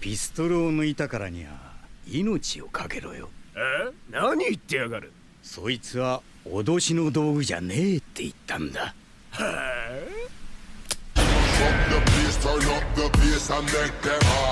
ピストルを抜いたからには命をかけろよ。え？何言ってやがる。そいつは脅しの道具じゃねえって言ったんだ。はぁ